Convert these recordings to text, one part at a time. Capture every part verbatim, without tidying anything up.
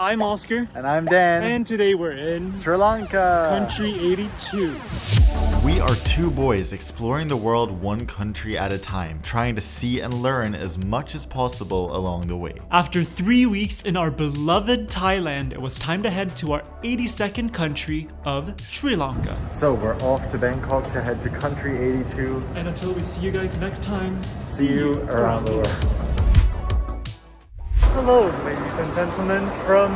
I'm Oskar. And I'm Dan. And today we're in Sri Lanka, country eighty-two. We are two boys exploring the world one country at a time, trying to see and learn as much as possible along the way. After three weeks in our beloved Thailand, it was time to head to our eighty-second country of Sri Lanka. So we're off to Bangkok to head to country eighty-two. And until we see you guys next time, see, see you around the world. Hello, ladies and gentlemen, from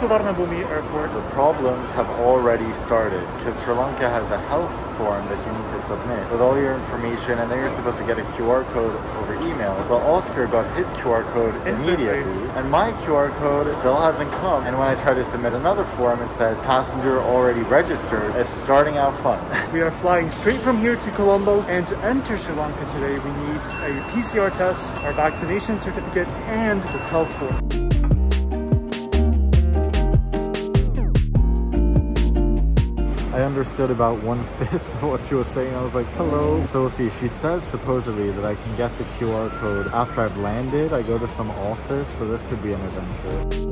Suvarnabhumi Airport. The problems have already started because Sri Lanka has a health form that you need to submit with all your information, and then you're supposed to get a Q R code over email. But Oskar got his Q R code immediately, and my Q R code still hasn't come. And when I try to submit another form, it says passenger already registered. It's starting out fun. We are flying straight from here to Colombo, and to enter Sri Lanka today, we need a P C R test, our vaccination certificate, and this health form. I understood about one-fifth of what she was saying. I was like, hello. So we'll see. She says supposedly that I can get the Q R code after I've landed. I go to some office, so this could be an adventure.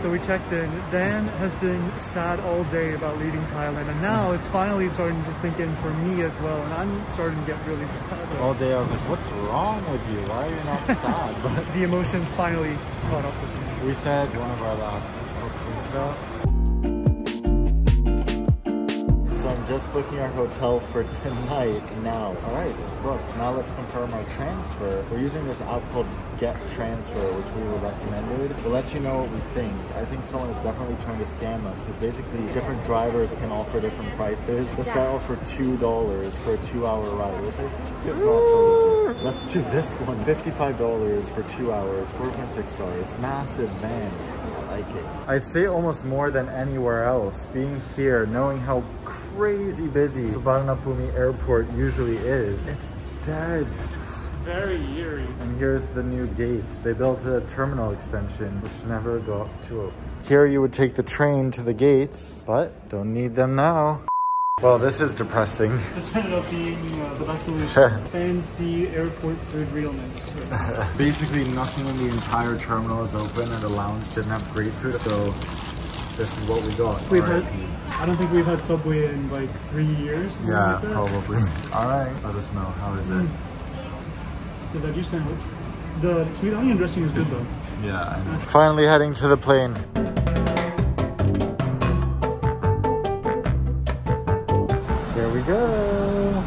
So we checked in. Dan has been sad all day about leaving Thailand, and now it's finally starting to sink in for me as well, and I'm starting to get really sad. All day I was like, what's wrong with you? Why are you not sad? But the emotions finally caught up with me. We said one of our last. So I'm just booking our hotel for tonight now. All right, it's booked. Now let's confirm our transfer. We're using this app called Get Transfer, which we were recommended. We'll let you know what we think. I think someone is definitely trying to scam us, because basically different drivers can offer different prices. This guy offered two dollars for a two-hour ride, which I think is not so legit. Let's do this one. Fifty-five dollars for two hours, four point six stars. Massive van. I like it. I'd say almost more than anywhere else. Being here, knowing how crazy busy Suvarnabhumi Airport usually is, it's dead. Very eerie. And here's the new gates. They built a terminal extension which never got to open. Here you would take the train to the gates, but don't need them now. Well, this is depressing. This ended up being uh, the best solution. Fancy airport food realness. Basically nothing in the entire terminal is open, and the lounge didn't have great food, so this is what we got. We've had, I don't think we've had Subway in like three years. Yeah, like probably. All right, let us know. How is mm. it? The veggie sandwich. The sweet onion dressing is good though. Yeah, I know. Finally heading to the plane. Here we go.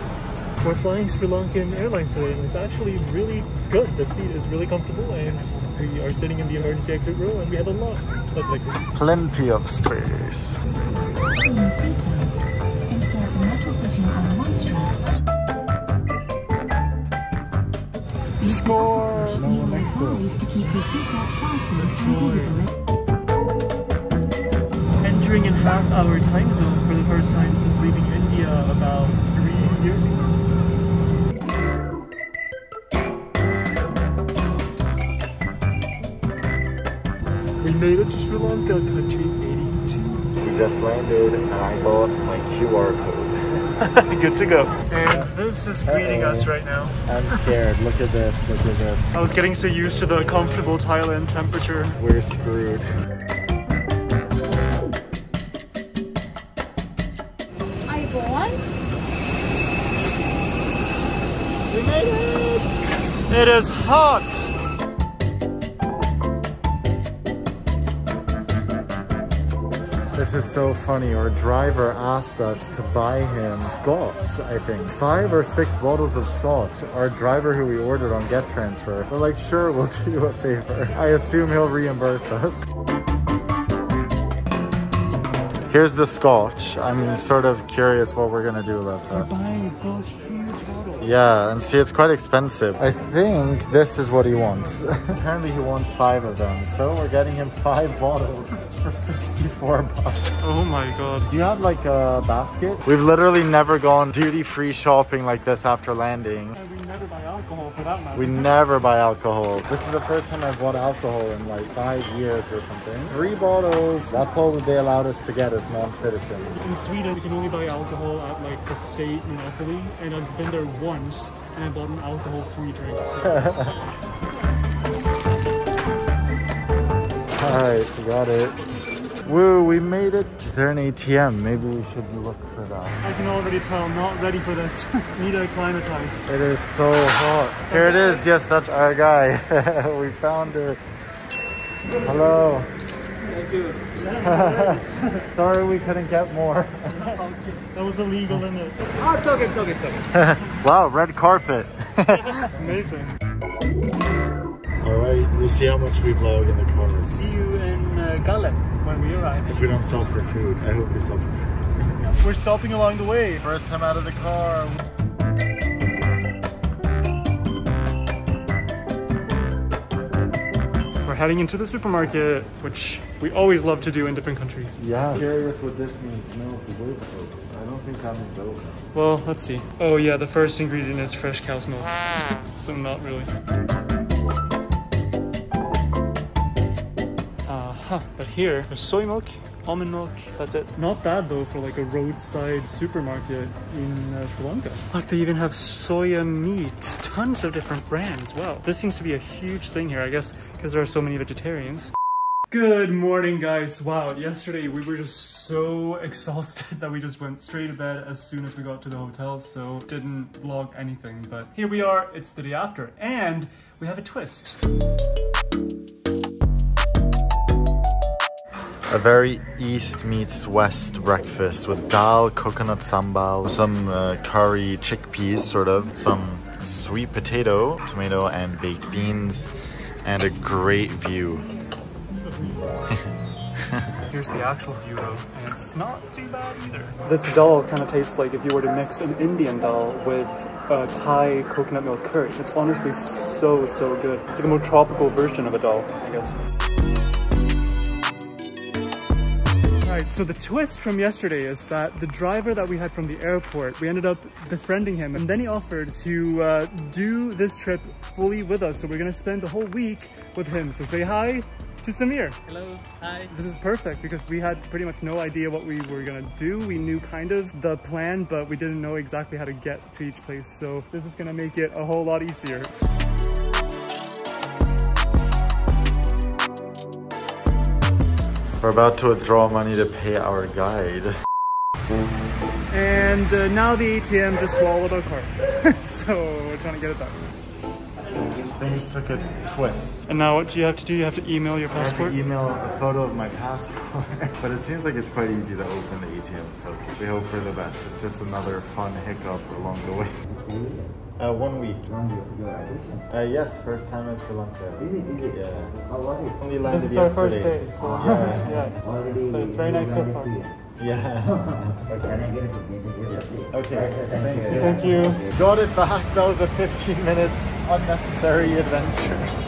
We're flying Sri Lankan Airlines today, and it's actually really good. The seat is really comfortable, and we are sitting in the emergency exit row, and we have a lot of like this. Plenty of space. Score! No, next to entering in half hour time zone for the first time since leaving India about three years ago. We made it to Sri Lanka, country eighty-two. We just landed and I bought my Q R code. Good to go. And this is greeting uh -oh. us right now. I'm scared. Look at this. Look at this. I was getting so used to the comfortable Thailand temperature. We're screwed. Are you born? We made it! It is hot! This is so funny. Our driver asked us to buy him scotch, I think. Five or six bottles of scotch. Our driver who we ordered on Get Transfer. We're like, sure, we'll do you a favor. I assume he'll reimburse us. Here's the scotch. I'm sort of curious what we're gonna do about that. We're buying those huge bottles. Yeah, and see, it's quite expensive. I think this is what he wants. Apparently he wants five of them, so we're getting him five bottles. For sixty-four bucks. Oh my god. Do you have like a basket? We've literally never gone duty-free shopping like this after landing. And we never buy alcohol for that matter. We never buy alcohol. This is the first time I've bought alcohol in like five years or something. Three bottles. That's all they allowed us to get as non-citizens. In Sweden, you can only buy alcohol at like the state in Italy, and I've been there once. and I bought an alcohol-free drink. So. Alright, we got it. Woo, we made it. Is there an A T M? Maybe we should look for that. I can already tell I'm not ready for this. Need to acclimatize. It is so hot. Here it is. Yes, that's our guy. We found her. Hello. Thank you. Sorry we couldn't get more. That was illegal, isn't it? Oh, it's okay, it's okay, it's okay. Wow, red carpet. Amazing. Alright, we'll see how much we vlog in the car. See you in uh, Galle when we arrive. If we don't stop for food. I hope we stop for food. We're stopping along the way. First time out of the car. We're heading into the supermarket, which we always love to do in different countries. Yeah, I'm curious what this means. No, the word folks. I don't think that means open. Well, let's see. Oh yeah, the first ingredient is fresh cow's milk. So not really. Uh-huh. But here, there's soy milk, almond milk, that's it. Not bad though for like a roadside supermarket in uh, Sri Lanka. Like they even have soya meat. Tons of different brands. Wow. This seems to be a huge thing here, I guess, because there are so many vegetarians. Good morning, guys. Wow, yesterday we were just so exhausted that we just went straight to bed as soon as we got to the hotel, so didn't vlog anything. But here we are, it's the day after, and we have a twist. A very East meets West breakfast with dal, coconut sambal, some uh, curry chickpeas, sort of, some sweet potato, tomato, and baked beans, and a great view. Here's the actual view though, and it's not too bad either. This dal kind of tastes like if you were to mix an Indian dal with a Thai coconut milk curry. It's honestly so, so good. It's like a more tropical version of a dal, I guess. Right, so the twist from yesterday is that the driver that we had from the airport, we ended up befriending him, and then he offered to uh, do this trip fully with us. So we're gonna spend the whole week with him. So say hi to Samir. Hello, hi. This is perfect because we had pretty much no idea what we were gonna do. We knew kind of the plan, but we didn't know exactly how to get to each place. So this is gonna make it a whole lot easier. We're about to withdraw money to pay our guide. And uh, now the A T M just swallowed our card. So we're trying to get it back. Things took a twist. And now what do you have to do? You have to email your passport? I have to email a photo of my passport. But it seems like it's quite easy to open the A T M, so we hope for the best. It's just another fun hiccup along the way. Uh, one week. One week ago, I guess. Uh, yes, first time in Sri Lanka. Easy, easy. Yeah. How was it? Only landed yesterday. This is our first day, so yeah. yeah. Already, but it's very nice so far. Yeah. Okay. Can I get it? Yes. Okay. Thank you. Thank you. Thank you. Got it back. That was a fifteen minute unnecessary adventure.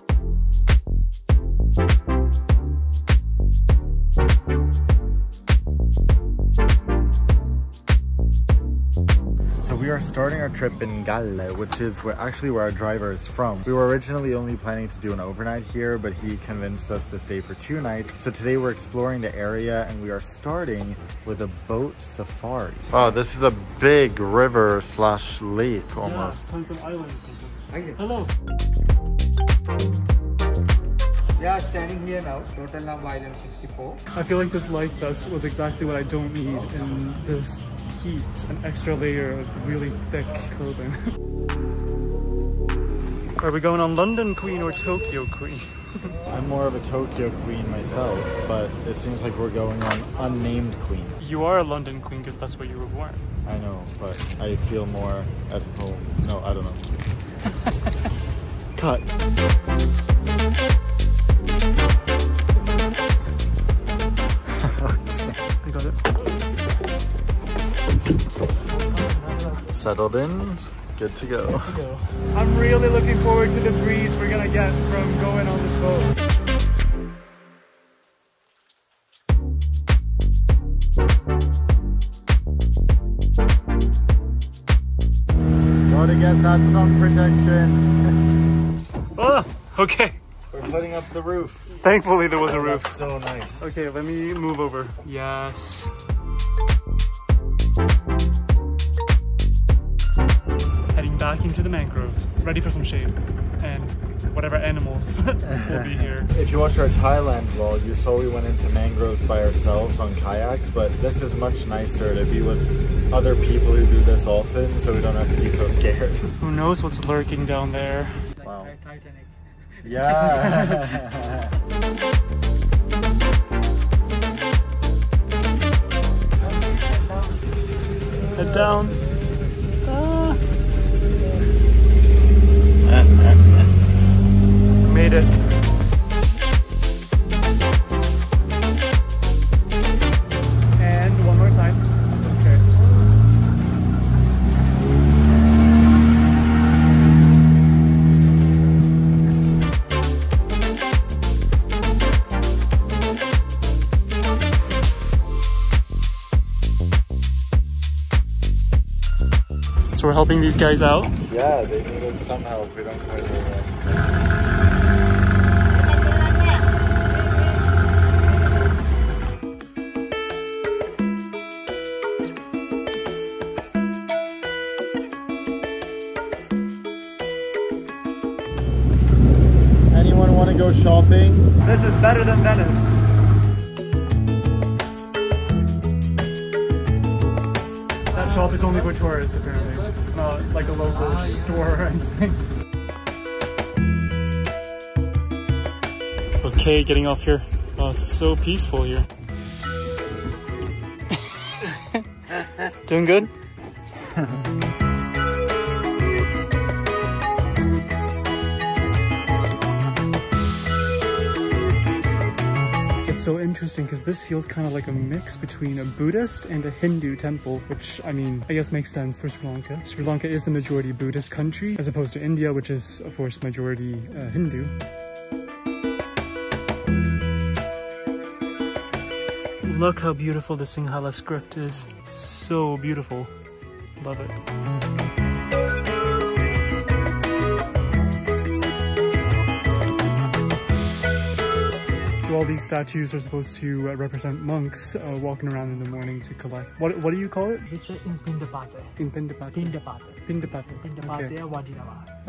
We are starting our trip in Galle, which is where actually where our driver is from. We were originally only planning to do an overnight here, but he convinced us to stay for two nights. So today we're exploring the area and we are starting with a boat safari. Wow, this is a big river slash lake almost. Yeah, tons of islands. Thank you. Hello. We are standing here now, total number island sixty-four. I feel like this life vest was exactly what I don't need in this heat, an extra layer of really thick clothing. Are we going on London Queen or Tokyo Queen? I'm more of a Tokyo Queen myself, but it seems like we're going on unnamed Queen. You are a London Queen because that's where you were born. I know, but I feel more at home. No, I don't know. Cut. I got it. Settled in, good to go. Good to go. I'm really looking forward to the breeze we're gonna get from going on this boat. Gotta get that sun protection. Oh, okay. We're putting up the roof. Thankfully there was a roof. That's so nice. Okay, let me move over. Yes. heading back into the mangroves, ready for some shade, and whatever animals will be here. If you watch our Thailand vlog, you saw we went into mangroves by ourselves on kayaks, but this is much nicer to be with other people who do this often, so we don't have to be so scared. Who knows what's lurking down there? Like wow. Titanic. Yeah! Head down. Ah. Made it. And one more time. Okay. We're helping these guys out. Yeah, they need us some help. We don't quite know that. Anyone want to go shopping? This is better than Venice. That shop is only for tourists, apparently. It's not like a local ah, yeah. store or anything. Okay, getting off here. Oh, it's so peaceful here. Doing good? So interesting, because this feels kind of like a mix between a Buddhist and a Hindu temple, which, I mean, I guess makes sense for Sri Lanka. Sri Lanka is a majority Buddhist country, as opposed to India, which is, of course, majority uh, Hindu. Look how beautiful the Sinhala script is. So beautiful. Love it. So all these statues are supposed to uh, represent monks uh, walking around in the morning to collect. What What do you call it? This is in Pindapate. In Pindapate. Pindapate. Pindapate. Pindapate. Okay.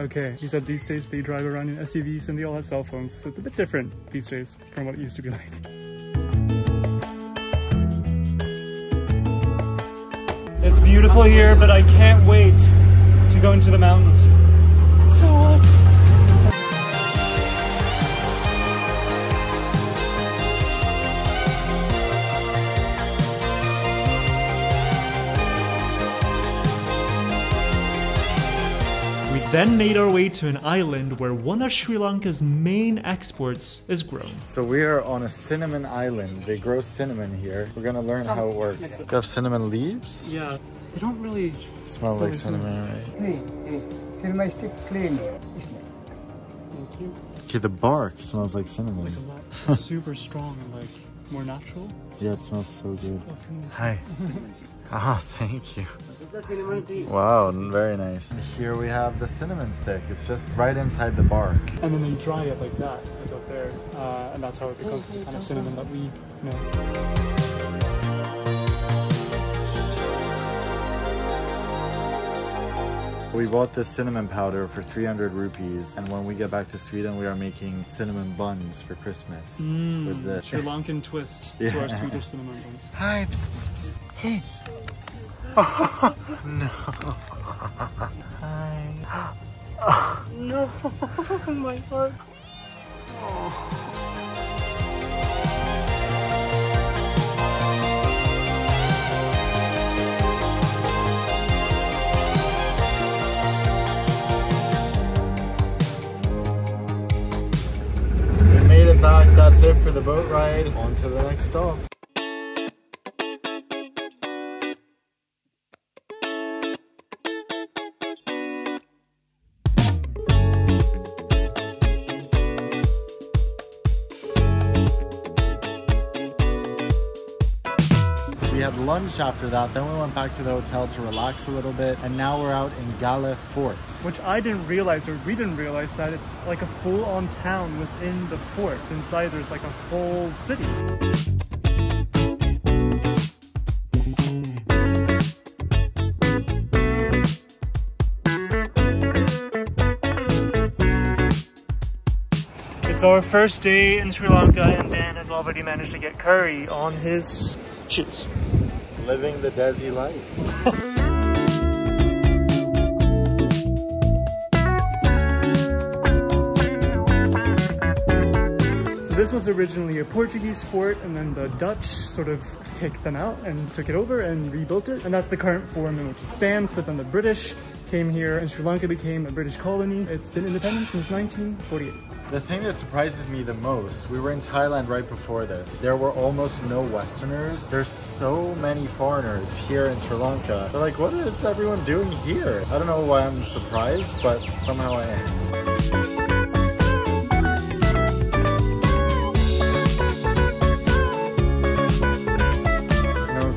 Okay. He said these days they drive around in S U Vs and they all have cell phones, so it's a bit different these days from what it used to be like. It's beautiful here, but I can't wait to go into the mountains. It's so hot. Then made our way to an island where one of Sri Lanka's main exports is grown. So we are on a cinnamon island. They grow cinnamon here. We're gonna learn oh, how it works. Okay. You have cinnamon leaves? Yeah, they don't really smell, smell like cinnamon, right? Hey, cinnamon stick clean. Thank you. Okay, the bark smells like cinnamon. Like a lot. It's super strong and like more natural. Yeah, it smells so good. Oh, hi. Ah, oh, thank you. Wow, very nice. Here we have the cinnamon stick. It's just right inside the bark. And then they dry it like that, like up there. Uh, and that's how it becomes the kind of cinnamon that we know. We bought this cinnamon powder for three hundred rupees. And when we get back to Sweden, we are making cinnamon buns for Christmas. Mm, with the Sri Lankan twist yeah. to our Swedish cinnamon buns. Hi, psst, psst, psst. Hey. Oh, no. Hi. Oh. No, my heart. Oh. We made it back. That's it for the boat ride. On to the next stop. Lunch after that, then we went back to the hotel to relax a little bit, and now we're out in Galle Fort. Which I didn't realize, or we didn't realize, that it's like a full-on town within the fort. Inside there's like a whole city. It's our first day in Sri Lanka and Dan has already managed to get curry on his shoes. Living the Desi life. This was originally a Portuguese fort, and then the Dutch sort of kicked them out and took it over and rebuilt it. And that's the current form in which it stands. But then the British came here and Sri Lanka became a British colony. It's been independent since nineteen forty-eight. The thing that surprises me the most, we were in Thailand right before this. There were almost no Westerners. There's so many foreigners here in Sri Lanka. They're like, what is everyone doing here? I don't know why I'm surprised, but somehow I am.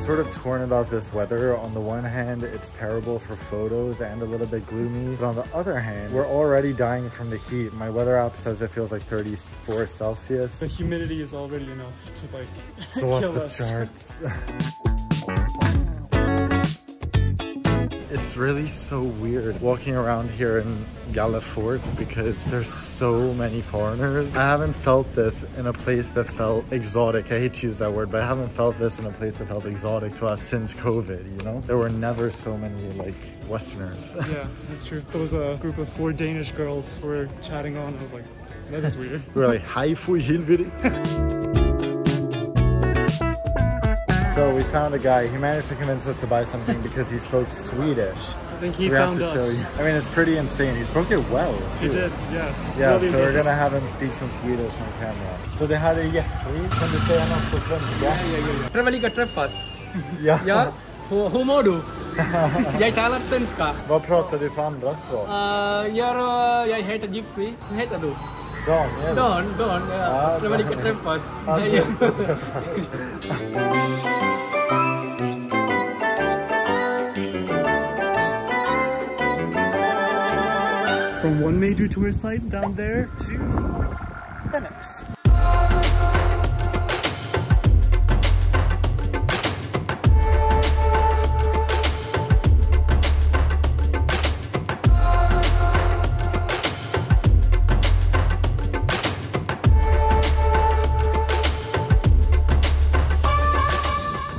Sort of torn about this weather. On the one hand, it's terrible for photos and a little bit gloomy, but on the other hand, we're already dying from the heat. My weather app says it feels like thirty-four Celsius. The humidity is already enough to like so kill us. It's off the charts. It's really so weird walking around here in Galle Fort because there's so many foreigners. I haven't felt this in a place that felt exotic. I hate to use that word, but I haven't felt this in a place that felt exotic to us since COVID, you know? There were never so many, like, Westerners. Yeah, that's true. There was a group of four Danish girls who were chatting on. I was like, that is weird. We were like, hi, fui hilviri. So we found a guy. He managed to convince us to buy something because he spoke Swedish. I think he we found have to us. Show you. I mean, it's pretty insane. He spoke it well, too. He did, yeah. Yeah, really so amazing. We're going to have him speak some Swedish on camera. So they had a jättefri. Kan du säga något på svenska? Ja, ja, ja. Trevliga träffas. Ja. Ja. Hur mår du? Jag talar svenska. Vad pratar du för andra språk? Uh, jag, jag heter Jeffrey. Hur heter du? Don, yes. Don, Don. Ja. Trevliga träffas. Ja, ja. From one major tourist site down there to the next.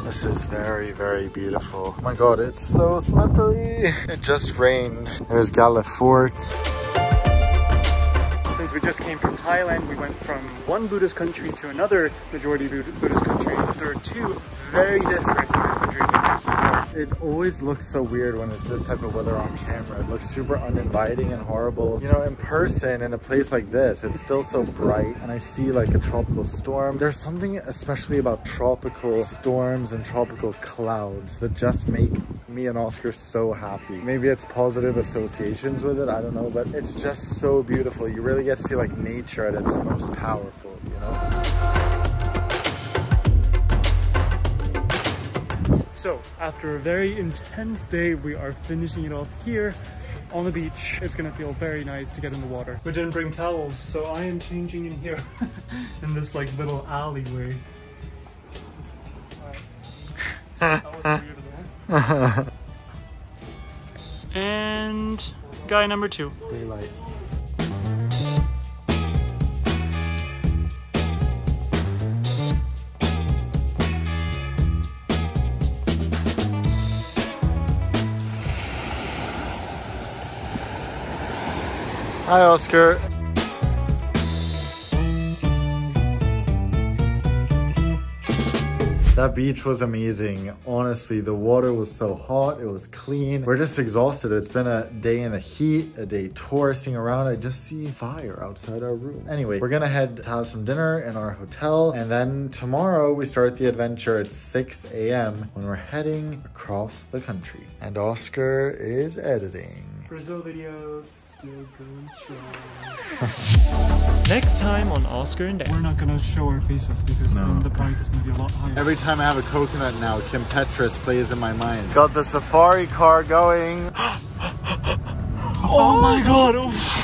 This is very, very beautiful. Oh my God, it's so slippery. It just rained. There's Galle Fort. Since we just came from Thailand, we went from one Buddhist country to another majority Buddhist country. There are two very different Buddhist countries we came so far. It always looks so weird when it's this type of weather on camera. It looks super uninviting and horrible. You know, in person, in a place like this, it's still so bright and I see like a tropical storm. There's something especially about tropical storms and tropical clouds that just make me and Oscar so happy. Maybe it's positive associations with it, I don't know, but it's just so beautiful. You really get to see like nature at its most powerful, you know? So after a very intense day, we are finishing it off here on the beach. It's gonna feel very nice to get in the water. We didn't bring towels, so I am changing in here in this like little alleyway. That was weird. And guy number two. Daylight. Hi, Oscar. That beach was amazing. Honestly, the water was so hot. It was clean. We're just exhausted. It's been a day in the heat, a day touristing around. I just see fire outside our room. Anyway, we're gonna head to have some dinner in our hotel. And then tomorrow we start the adventure at six A M when we're heading across the country. And Oscar is editing. Brazil videos still going strong. Next time on Oscar and Dan. We're not gonna show our faces because no. Then the price is gonna be a lot higher. Every time I have a coconut now, Kim Petras plays in my mind. Got the safari car going. Oh my God. Oh.